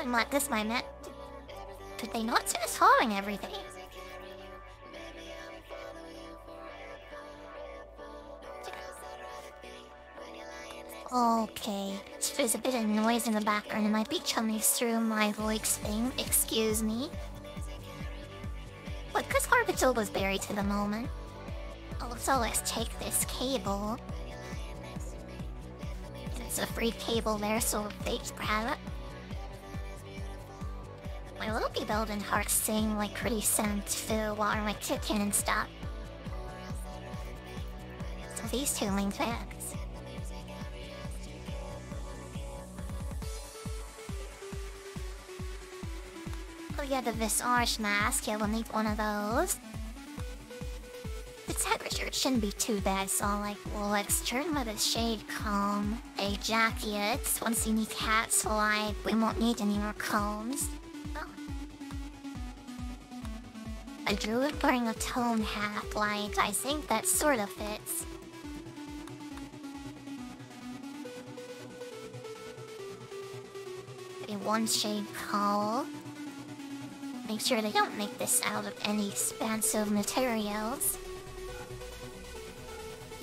something like this may not... Did they not just hiring everything? Okay, if there's a bit of noise in the background, it might be coming through my voice thing, excuse me. But because Harbital was buried to the moment. Also, let's take this cable. It's a free cable there, so please grab it. I will be building hearts saying like pretty soon too while I'm like kicking and stuff. So these two link back. Yeah, the Visage mask. Yeah, we'll need one of those. The temperature shouldn't be too bad, so like, well, let's turn with a shade comb, a jacket. Once you need hats, like, we won't need any more combs. Oh. A druid wearing a tone hat, like, I think that sort of fits. A one shade cowl. Make sure they don't make this out of any expensive materials.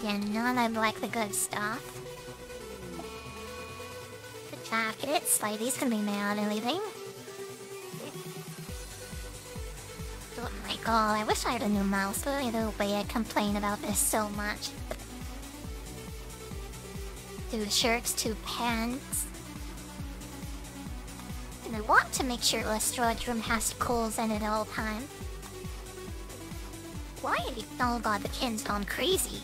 Yeah, none of like the good stuff. The jackets, like these can be made out of anything. Oh my god, I wish I had a new mouse, but either way I complain about this so much. 2 shirts, 2 pants. And I want to make sure the storage room has cools in it all the time. Why have you all got the kids gone crazy?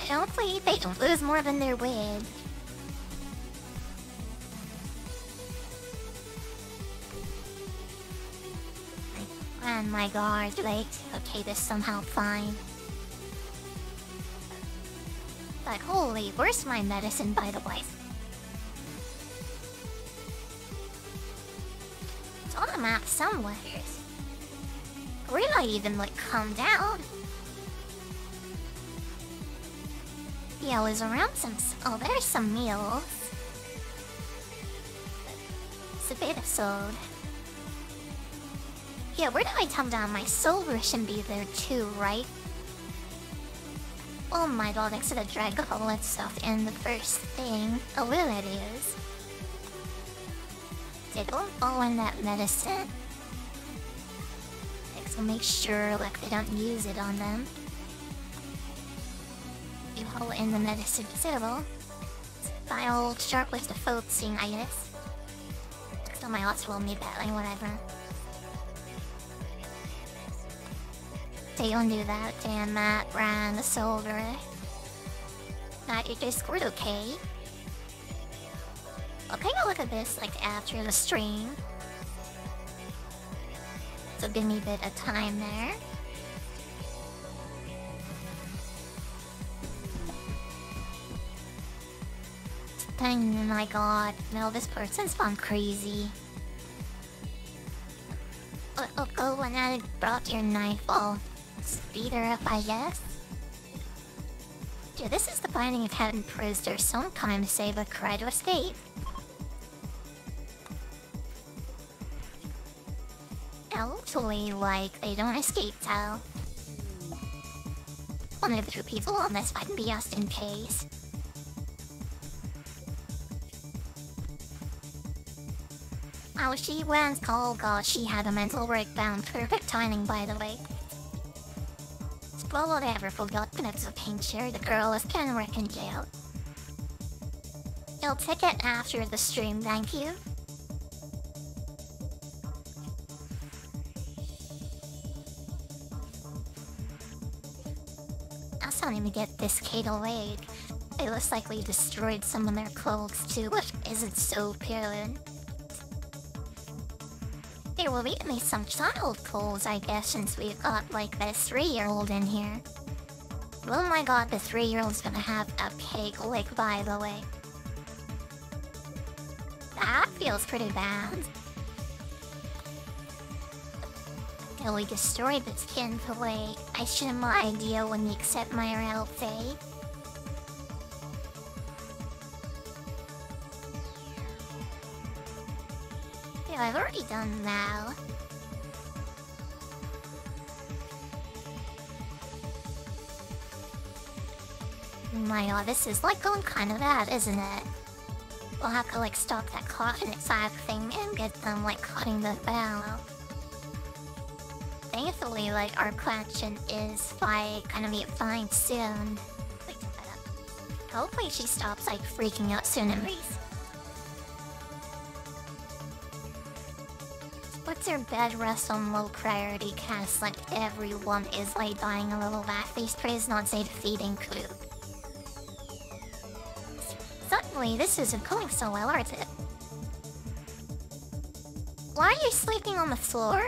I don't believe they don't lose more than their wig. Oh my god, like, okay, this somehow fine. But holy, where's my medicine by the way? On the map somewhere. We're not even like come down. Yeah, I was around some. Oh, there's some meals. It's a bit of sold. Yeah, where do I come down? My soul shouldn't be there too, right? Oh my god, next to the dragon all that stuff and the first thing. Oh, well, it is. They don't all in that medicine. So make sure like they don't use it on them. You haul in the medicine too. My old sharp was the focusing, I guess. So my odds will need that, like whatever. They don't do that, damn that ran the soldier. Not your Discord, okay? I'll take a look at this like after the stream. So give me a bit of time there. Oh my god, no, this person's gone crazy. Oh, go when I brought your knife. Oh, speed her up, I guess. Dude, this is the binding of heaven proof. There's some time to save a cry to escape. Actually, like, they don't escape though. One of the two people on this might be us in case. Oh, she went. Oh god, she had a mental breakdown. Perfect timing, by the way. Well, whatever, forgotten it's a picture. The girl is kind of reconciled. You'll take it after the stream, thank you. I don't even get this kid awake. It looks like we destroyed some of their clothes too, which isn't so apparent. They will be made some child clothes, I guess, since we've got like this 3-year-old in here. Oh my god, the 3-year-old's gonna have a pig lick, by the way. That feels pretty bad. Till we destroy this kid away. I should have my idea when you accept my RLC. Yeah, I've already done now. My god, this is like going kind of bad, isn't it? We'll have to like stop that cotton side thing and get them like cutting the bow. Thankfully, like our collection is like gonna be fine soon. Hopefully she stops like freaking out soon and breeze. What's her bed rest on low priority cast? Like everyone is like dying a little bit. These prays not say defeating crew. Suddenly this isn't going so well, is it? Why are you sleeping on the floor?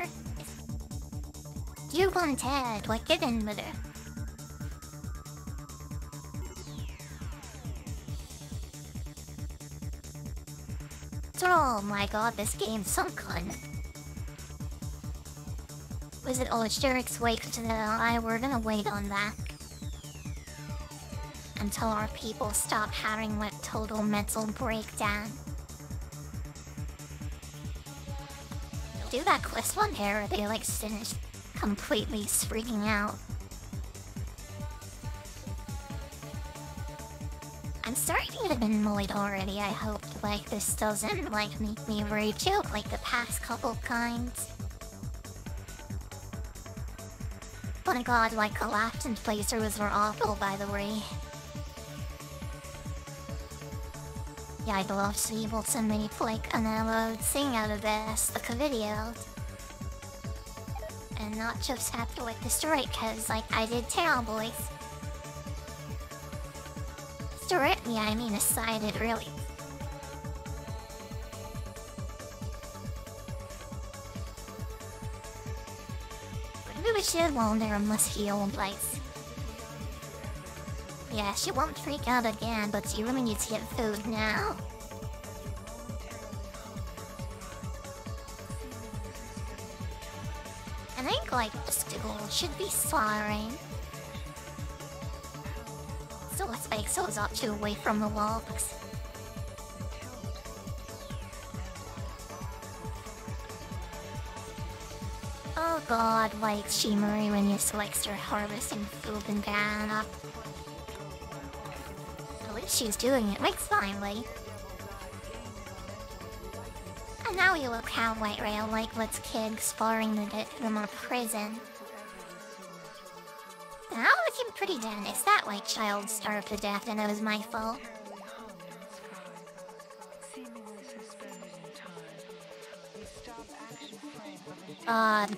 You want dead, like get in with her. Oh my god, this game's so fun. Was it all Jeric's wake to the eye? We're gonna wait on that. Until our people stop having like total mental breakdown. Do that quest one here, they like finished completely freaking out. I'm starting to have been annoyed already. I hope like this doesn't like make me rage out like the past couple kinds. But oh god, like collapse and playthroughs were awful by the way. Yeah, I'd love to be able to make like an download thing out of this, like a video. And not just have to like destroy it cause like I did terribly. Yeah, I mean aside it really. Maybe we should wander unless he owned lights. Yeah, she won't freak out again, but she really needs to get food now. I think like the school should be sorry. So let's make those up to away from the wall. Oh god, like Shimori when you select her harvesting food and down up. At least she's doing it, like finally. And now you look how white rail like what's kids sparring the dead from our prison. Now looking pretty damn, is that like child starved to death and it was my fault?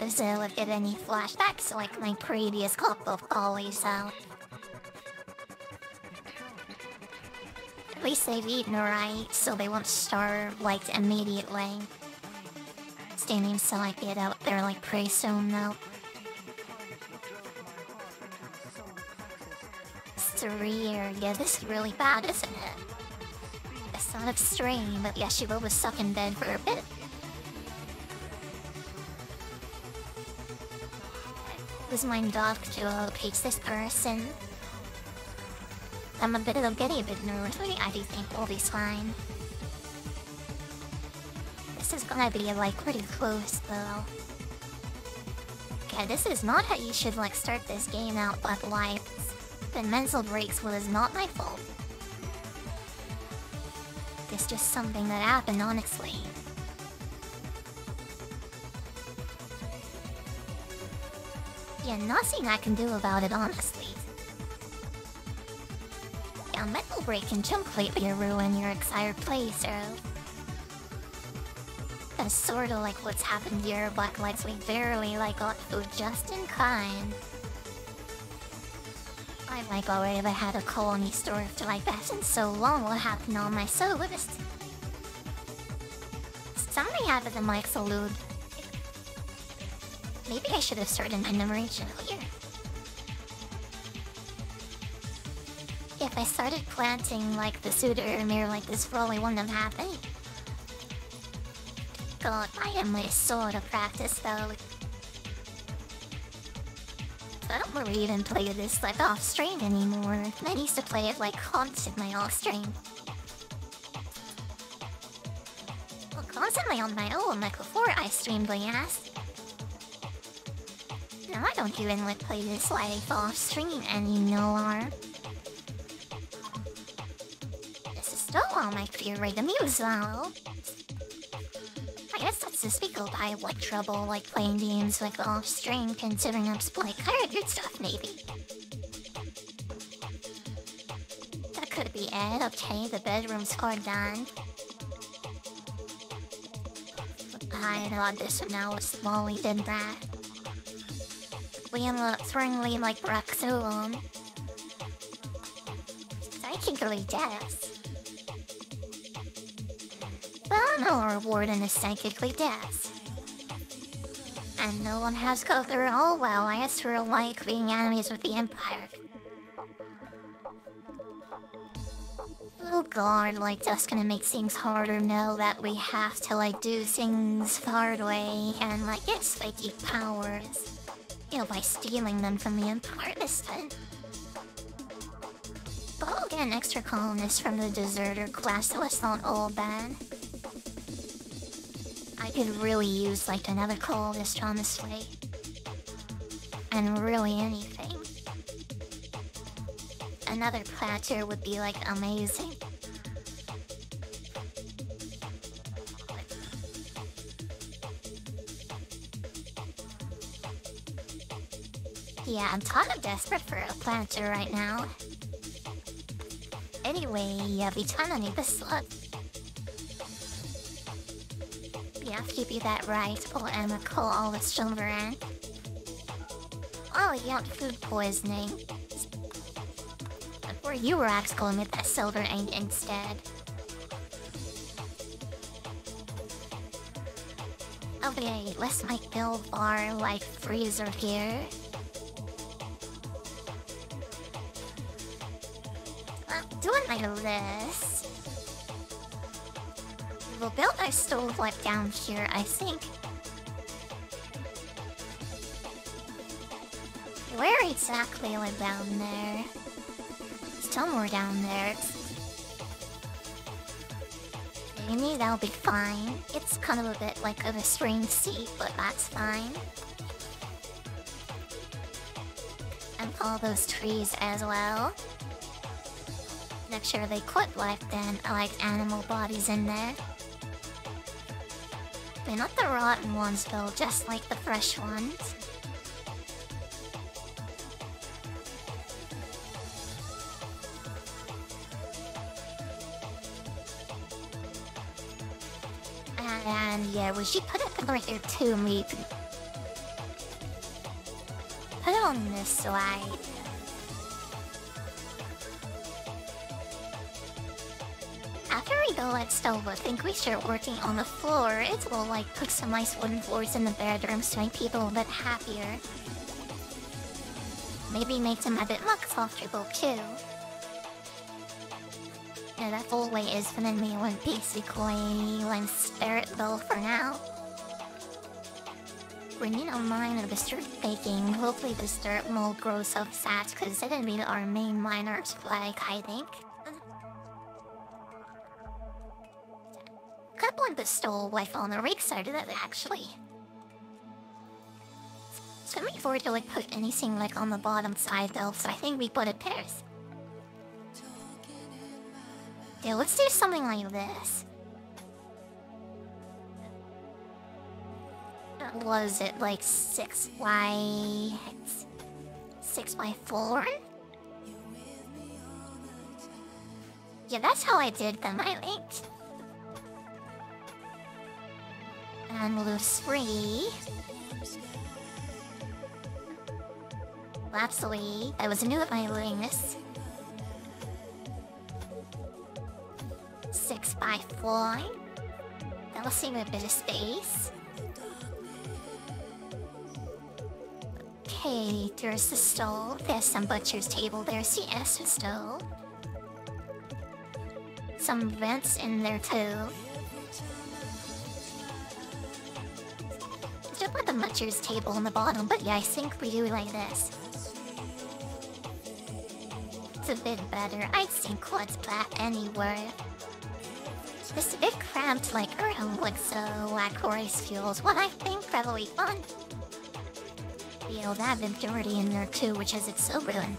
This will look at any flashbacks like my previous couple of always out. At least they've eaten right, so they won't starve like immediately. Standing so I get out there like pretty soon though. 3 year, yeah, this is really bad, isn't it? It's not extreme, but yeah, she was stuck in bed for a bit. This is my dog duo, Peach this person. I'm a bit of a giddy, but normally I do think we'll be fine. This is gonna be like pretty close though. Okay, this is not how you should like start this game out, but like. And mental breaks was not my fault. It's just something that happened, honestly. Yeah, nothing I can do about it, honestly. Yeah, mental break can completely ruin your entire playthrough. That's sorta like what's happened here, but like we barely like got food just in kind. I like already have had a colony store after like that and so long what happened on my soul with us. Something happened to Mike's elude. Maybe I should have started my narration earlier. If I started planting like the suitor mirror like this probably wouldn't have happened. God, I am my soul to practice though. I don't really even play this like off stream anymore. I used to play it like constant my off stream. Well, constantly on my own, like before I streamed my ass. No, I don't do inlet playlists while I fall off stream, and you know are. This is still all my favorite amuse though. I guess that's despicable by what trouble like playing games like off stream, considering I'm like higher good stuff maybe. That could be it. Okay, the bedroom score done. I thought this one now was slowly than that. We unlock thrillingly like Braxulon. Psychically death. Well, no reward in a psychically death. And no one has go through all well, I swear like being enemies with the Empire. Oh god, like that's gonna make things harder now that we have to like do things far away and like get psychic powers. You know, by stealing them from the Empire this time. But we'll get an extra colonist from the deserter class, so it's not all bad. I could really use like another colonist honestly. And really anything. Another platter would be like amazing. Yeah, I'm kind of desperate for a platter right now. Anyway, yeah, we kinda need this slug. Yeah, I'll keep you that right, pull Emma Cole all the silver in. Oh, yeah, food poisoning. Or you were actually going with that silver ink instead. Okay, let's make build bar like freezer here. I'll do it like this. We'll build our stove like down here, I think. Where exactly like down there? Somewhere down there. Maybe that'll be fine. It's kind of a bit like of a strange seat, but that's fine. And all those trees as well. Make sure they quit like then I like animal bodies in there. But not the rotten ones though, just like the fresh ones. And yeah, we should put it right there too, maybe. Put it on this side. After we go at stove, I think we start working on the floor. It will like put some nice wooden floors in the bedrooms to make people a bit happier. Maybe make them a bit more comfortable too. Yeah, that whole way is for me one basically one spirit bowl for now. We need a mine of the dirt baking. Hopefully the dirt mold grows up fast because it didn't be our main miners like I think. Couple of the stole wife on the rig side of that actually. So we forward to like put anything like on the bottom side though, so I think we put a pairs. Yeah, let's do something like this. What is it, like 6 by 4? Yeah, that's how I did them, I think. And loose 3. Lapsley, I was new at my doing this. 6 by 4. That'll save a bit of space. Okay, there's the stove. There's some butcher's table. There's the extra stove. Some vents in there too. Don't put the butcher's table on the bottom, but yeah, I think we do like this. It's a bit better. I think what's that anywhere. This bit cramped like room looks so like Corey's fuels what I think probably fun. The old I've been dirty in there too, which has it so ruined.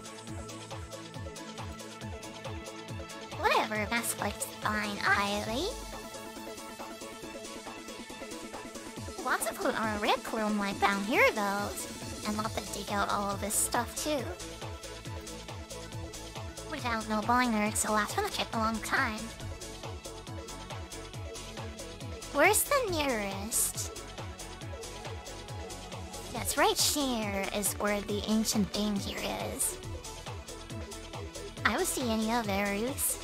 Whatever, mask looks fine, Eileen. Lots of loot on a rec room like down here though, and lots to dig out all of this stuff too. Without no binder, so last one took a long time. Where's the nearest? That's right here is where the ancient danger is. I don't see any others.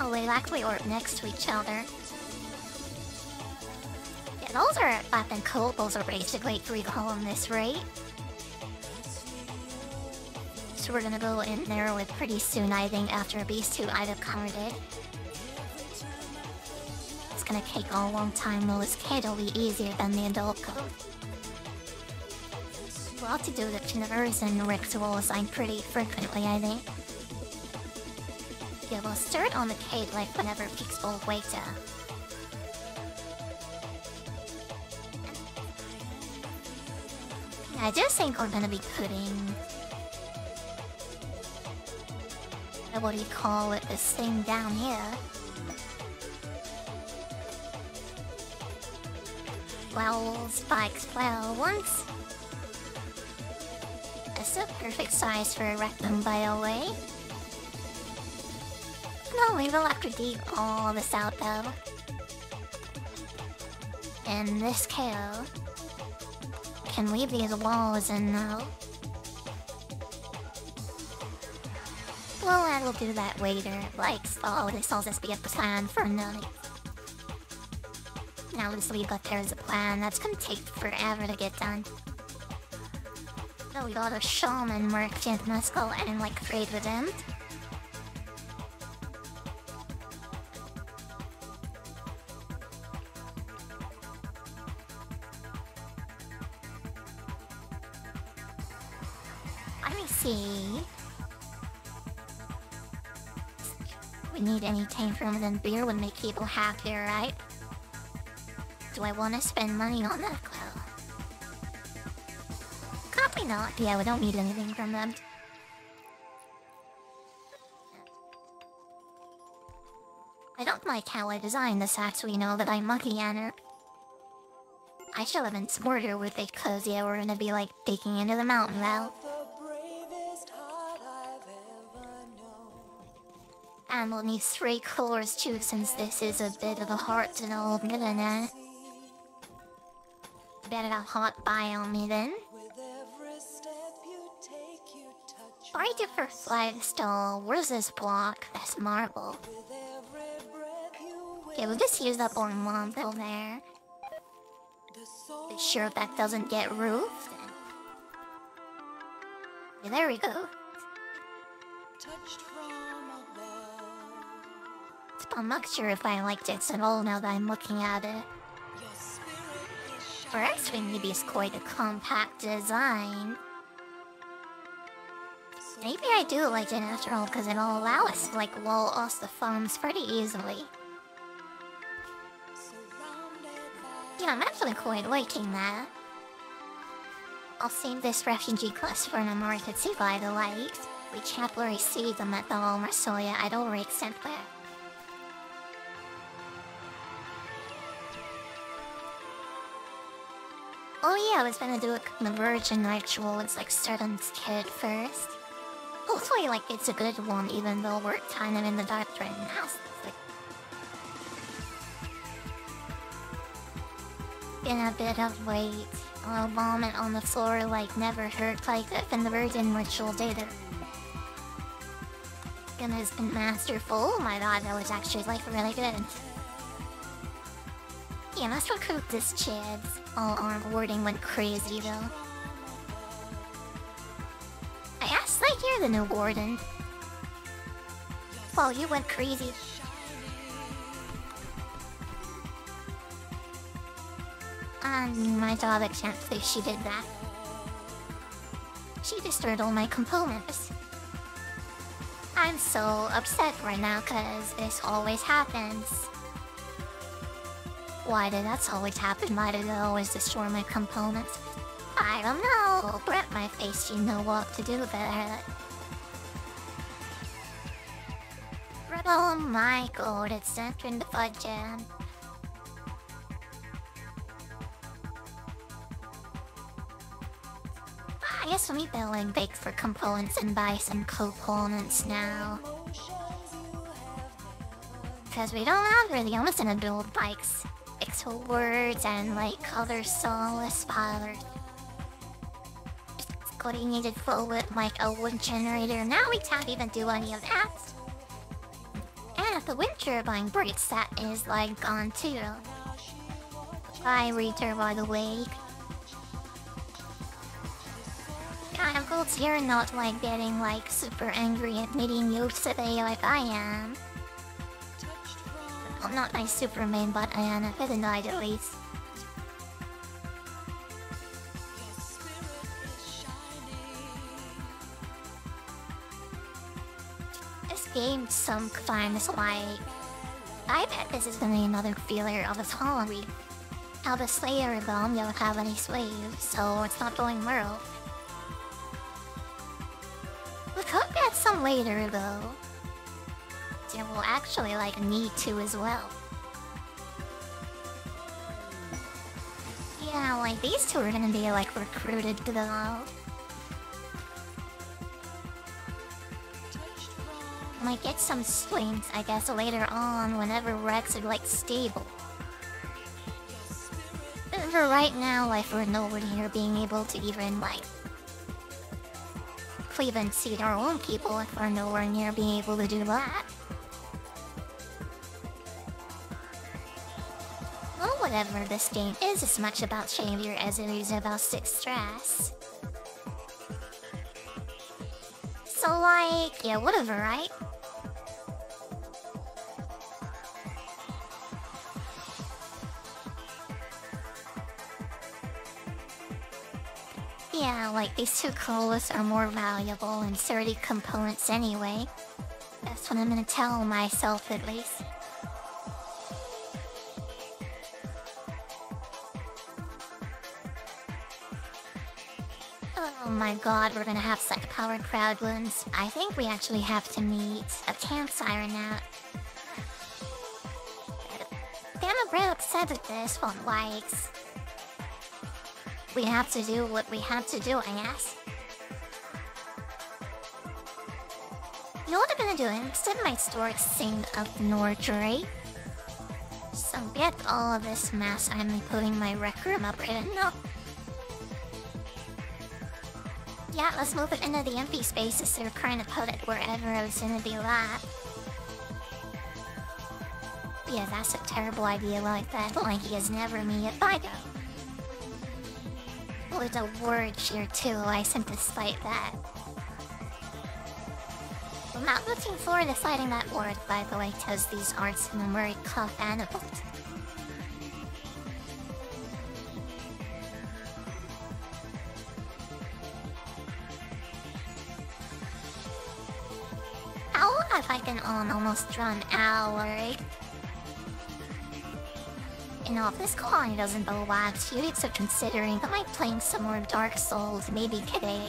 Oh, they likely orb next to each other. Yeah, those are up and cool. Those are basically three columnists, right? So we're gonna go in there with pretty soon, I think, after these two I've accommodated. It's gonna take a long time though, this kid will be easier than the adult code. Well, to do the universe and rituals I'm pretty frequently, I think. Yeah, we'll start on the cave like whenever Pixel wakes up. Yeah, I just think we're gonna be putting... what do you call it, this thing down here. Well, spikes fell once. That's a perfect size for a rectum, by the way. No, we will have to dig all this out though. And this kale can leave these walls in though. Well, I will do that later. Like, so this will just be a plan for nothing. Now let's leave up there as a plan. That's gonna take forever to get done. So we got a shaman merchant muscle and like trade with him. Let me see. Need anything from them, beer would make people happier, right? Do I want to spend money on that clue? Probably not. Yeah, we don't need anything from them. I don't like how I designed this actually, you know, that I'm mucky at her. I should have been smarter with it, cause yeah, we're gonna be like digging into the mountain though. And we'll need three cores too, since this is a bit of a heart and old millionaire. Better a hot biome then. Why do for flagstone? Where's this block? That's marble. Okay, we'll just use that orange marble there. Be sure that doesn't get roofed. Yeah, there we go. I'm not sure if I liked it at all now that I'm looking at it. For actually maybe it's quite a compact design. Maybe I do like it after all, because it'll allow us to like wall off the farms pretty easily. Yeah, I'm actually quite liking that. I'll save this refugee cluster for an emergency by the light. We can't really see them at the Almer, so yeah, I don't really accept that. Oh yeah, I was gonna do a conversion ritual. It's like certain kid first. Hopefully, like it's a good one, even though we're kind of in the dark right now. Been a bit of weight. I'll vomit on the floor like never hurt like that conversion ritual did it. Gonna has been masterful. Oh my god, that was actually like really good. Yeah, must recruit this chids. All arm warding went crazy though. I asked like you're the new warden. Well, you went crazy. My dog actually she did that. She disturbed all my components. I I'm so upset right now because this always happens. Why did that always happen? Why did it always destroy my components? I don't know. Prep my face, you know what to do better. Oh my god, it's entering the fudge jam. I guess we'll be billing big for components and buy some components now. Because we don't have really almost an adult bikes. Pixel words and like other soulless powders. It's coordinated full with like a wind generator. Now we can't even do any of that. And the wind turbine brakes that is like gone too. I return by the way. I'm glad you're not like getting like super angry at meeting you today like I am. Well, not my Superman, but I am a bit annoyed at least. This game's some climbs like... I bet this is gonna be another failure of a song. Now the Slayer bomb don't have any slaves, so it's not going well. We could get some later though. And we'll actually like need to as well. Yeah, like these two are gonna be like recruited to the world. Might get some swings, I guess, later on whenever Rex is like stable. But for right now, like we're nowhere near being able to even like even see our own people if we're nowhere near being able to do that. Well, whatever, this game is as much about failure as it is about success. So like, yeah, whatever, right? Yeah, like these two Corollas are more valuable and sturdy components anyway. That's what I'm gonna tell myself at least. Oh my god, we're gonna have such power crowd ones. I think we actually have to meet a campfire now. Damn, I'm real upset with this one, likes. We have to do what we have to do, I guess. You know what I'm gonna do? I'm send my storage sink up Nordry. So get all of this mess I'm putting my rec room up right now. Yeah, let's move it into the empty spaces so we're trying to put it wherever it's gonna be at. Yeah, that's a terrible idea like that. Blanky has never made it by though. There's a word here too, I sent despite that. I'm not looking forward to fighting that word, by the way, because these arts in the Murray Cup animals. How long have I been on almost drawn hour? You know, if this colony doesn't go live, students are considering am I playing some more Dark Souls maybe today?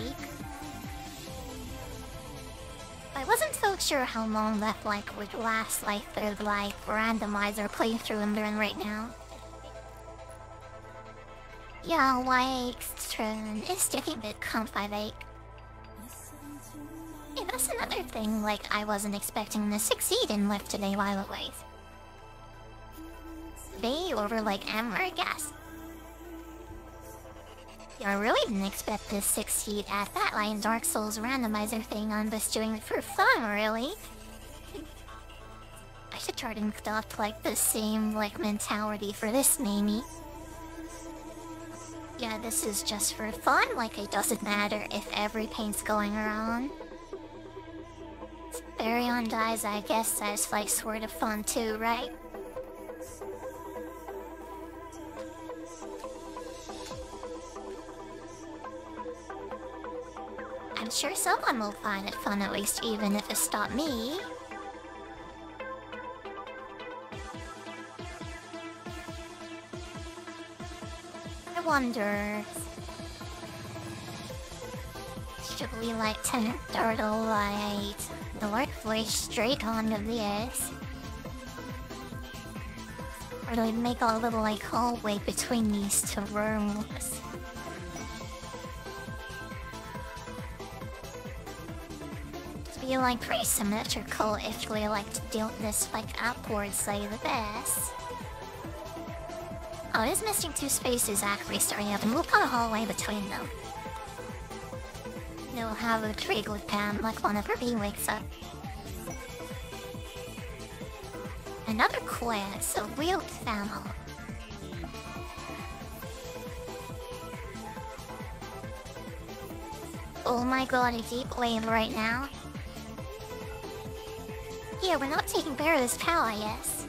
I wasn't so sure how long that like would last like their like randomizer playthrough I'm doing right now. Yeah, like turn is taking a bit comfy. Yeah, that's another thing like I wasn't expecting to succeed in life today while it was. They over like Amber, I guess. Yeah, I really didn't expect to succeed at that like Dark Souls randomizer thing. I'm just doing it for fun, really. I should try to adopt like the same like mentality for this, maybe. Yeah, this is just for fun. Like it doesn't matter if every paint's going around. Baryon dies, I guess that's like sort of fun too, right? sure someone will find it fun at least, even if it's not me. I wonder... should we like turn turtle light the workflow straight onto this? Or do we make a little like hallway between these two rooms? It'd be like pretty symmetrical if we like to do this like upwards like this. Oh, it's missing two spaces actually, so yeah, we'll put a hallway between them. We'll have a tree glue pan like whenever he wakes up. Another quest, a real panel. Oh my god, a deep wave right now. Yeah, we're not taking care of this power, yes.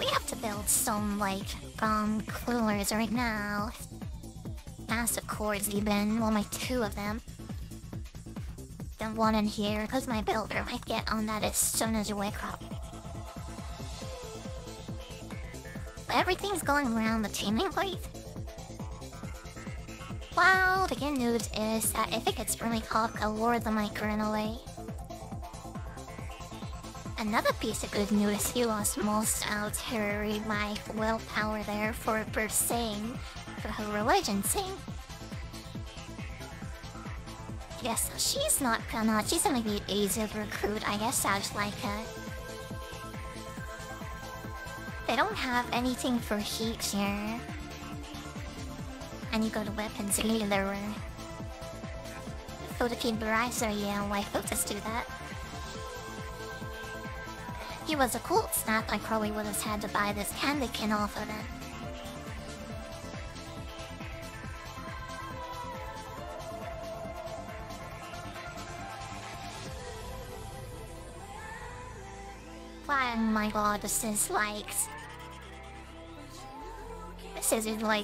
We have to build some like bomb coolers right now. Massive cords even, well, my two of them. Then one in here, because my builder might get on that as soon as you wake up. But everything's going around the teaming plate. Wow, the good news is that if it gets really hot, I'll lure the micron away. Another piece of good news, he lost most out here, my willpower there for bursting. For her religion thing. Yes, she's not gonna, she's gonna be easy to recruit, I guess. Sounds like it. They don't have anything for heat here. And you go to weapons either. So the temporizer, yeah, why focus do that? He was a cool snap, I probably would have had to buy this candy can off of it. Oh my god, this is like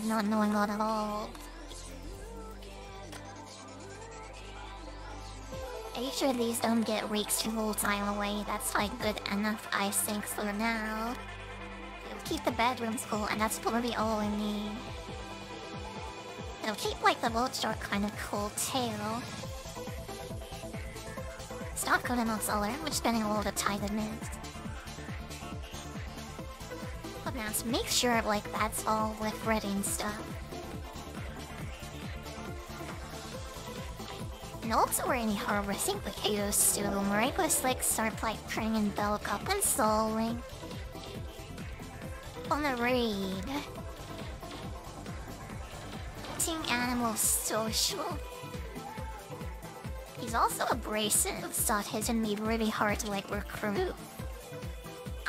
not knowing what at all. Are you sure these don't get reeks the whole time away? That's like good enough, I think, for now. It'll keep the bedrooms cool, and that's probably all we need. It'll keep like the world short kind of cool too. It's not good enough, so we're spending a lot of time in it. Now, so make sure like that's all with ready and stuff. And also we're in the harvesting potatoes soon, right? Let's like start like praying and bulk up and sowing. On the raid. Hunting animal social. He's also abrasive, so it's gonna be really hard to like recruit.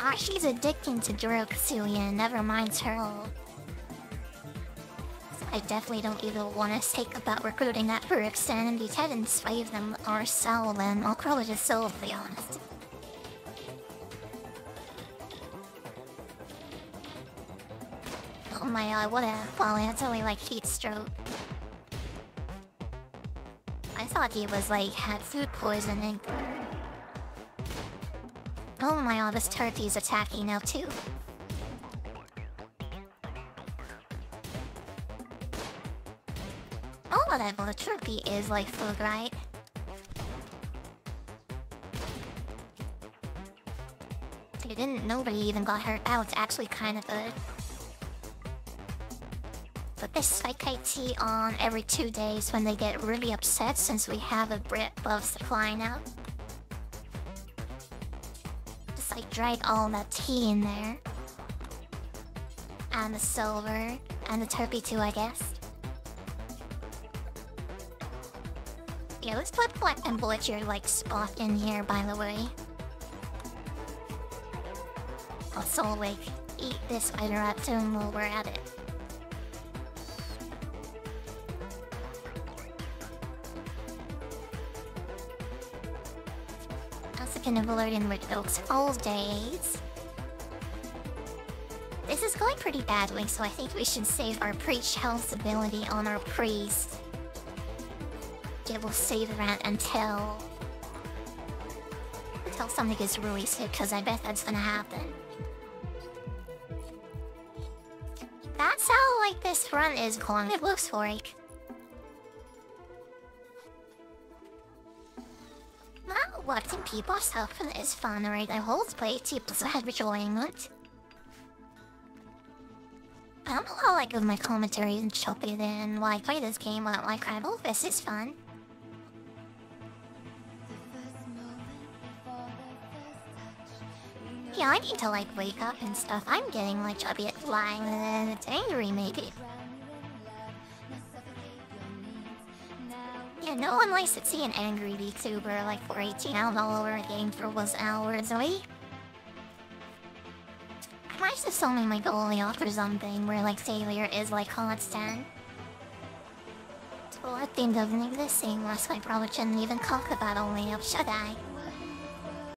Ah, she's addicted to drugs, so yeah, never mind her. So I definitely don't even want to think about recruiting that for extended head and slave them or sell them. I'll probably just sell, to be honest. Oh my god, what a... well, that's only like heat stroke. I thought he was like, had food poisoning. Oh my god, this turkey's attacking now too. Oh whatever, the turkey is like food, right? Dude, nobody even got hurt. That was actually kind of good. Put this psychite on every 2 days when they get really upset, since we have a breadth of supply now. Like drag all that tea in there. And the silver. And the turkey too, I guess. Yeah, let's put Black and Butcher like spot in here, by the way. Also like eat this spider up too while we're at it. Can overload in with oaks all days. This is going pretty badly, so I think we should save our preach health ability on our priest. It will stay around until something is released, because I bet that's gonna happen. That's how, like, this run is going, it looks like. Not watching people suffer is fun, right? I hold play people's head enjoyment. I don't know how I give my commentary and chop it in while I play this game, while I cry, oh, this is fun. Yeah, I need to, like, wake up and stuff. I'm getting, like, chubby at flying and it's angry, maybe. Yeah, no one likes to see an angry VTuber, like, for 18 hours all over a game for was hours away. I might just sell me my goalie off or something, where, like, failure is, like, constant. Well, that thing doesn't exist anymore, so I probably shouldn't even talk about only up, should I?